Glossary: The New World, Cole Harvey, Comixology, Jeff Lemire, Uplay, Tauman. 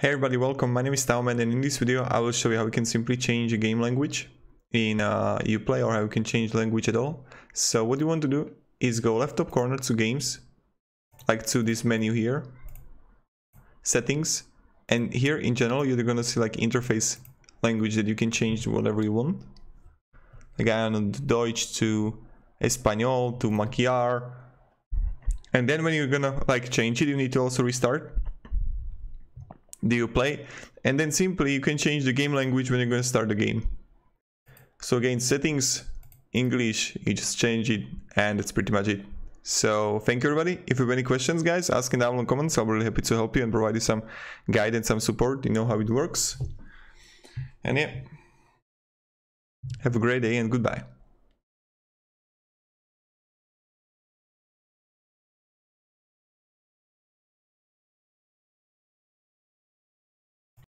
Hey everybody, welcome, my name is Tauman, and in this video I will show you how you can simply change a game language in Uplay, or how you can change language at all. So what you want to do is go left top corner to games, like to this menu here, settings, and here in general you're gonna see like interface language that you can change to whatever you want. Like I don't know, Deutsch to Espanol to Macchiar, and then when you're gonna like change it, you need to also restart the Uplay, and then simply you can change the game language when you're going to start the game. So again, settings, English, you just change it, and that's pretty much it. So thank you everybody. If you have any questions, guys, ask in down in the comments. I'm really happy to help you and provide you some guidance, some support. You know how it works. And yeah, have a great day and goodbye.